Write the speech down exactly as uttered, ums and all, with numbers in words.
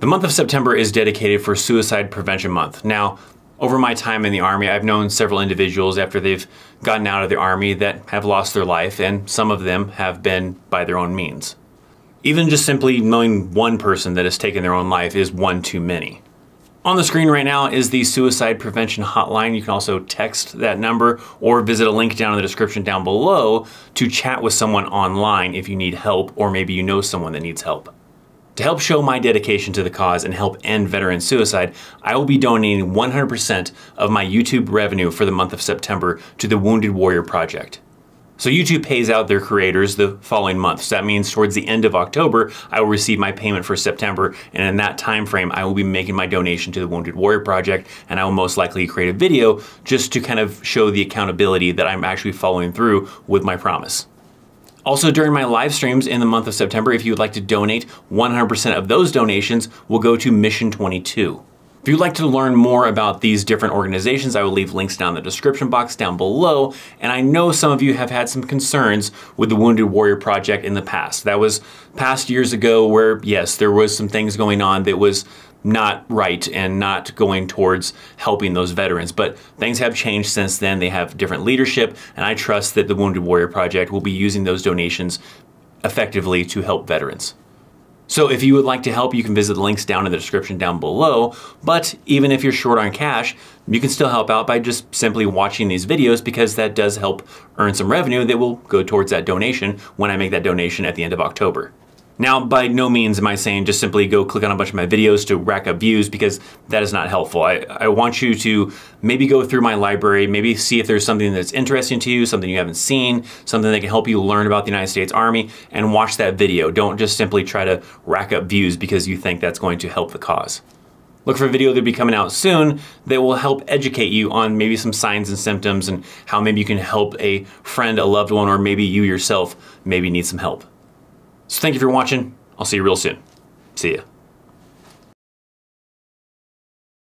The month of September is dedicated for Suicide Prevention Month. Now, over my time in the Army, I've known several individuals after they've gotten out of the Army that have lost their life, and some of them have been by their own means. Even just simply knowing one person that has taken their own life is one too many. On the screen right now is the Suicide Prevention Hotline. You can also text that number or visit a link down in the description down below to chat with someone online if you need help, or maybe you know someone that needs help. To help show my dedication to the cause and help end veteran suicide, I will be donating one hundred percent of my YouTube revenue for the month of September to the Wounded Warrior Project. So YouTube pays out their creators the following month. So that means towards the end of October, I will receive my payment for September, and in that time frame, I will be making my donation to the Wounded Warrior Project, and I will most likely create a video just to kind of show the accountability that I'm actually following through with my promise. Also, during my live streams in the month of September, if you would like to donate, one hundred percent of those donations will go to Mission twenty-two. If you'd like to learn more about these different organizations, I will leave links down in the description box down below. And I know some of you have had some concerns with the Wounded Warrior Project in the past. That was past years ago where, yes, there was some things going on that was not right and not going towards helping those veterans. But things have changed since then. They have different leadership, and I trust that the Wounded Warrior Project will be using those donations effectively to help veterans. So if you would like to help, you can visit the links down in the description down below. But even if you're short on cash, you can still help out by just simply watching these videos, because that does help earn some revenue that will go towards that donation when I make that donation at the end of October. Now, by no means am I saying just simply go click on a bunch of my videos to rack up views, because that is not helpful. I, I want you to maybe go through my library, maybe see if there's something that's interesting to you, something you haven't seen, something that can help you learn about the United States Army, and watch that video. Don't just simply try to rack up views because you think that's going to help the cause. Look for a video that'll be coming out soon that will help educate you on maybe some signs and symptoms and how maybe you can help a friend, a loved one, or maybe you yourself maybe need some help. So thank you for watching. I'll see you real soon. See ya.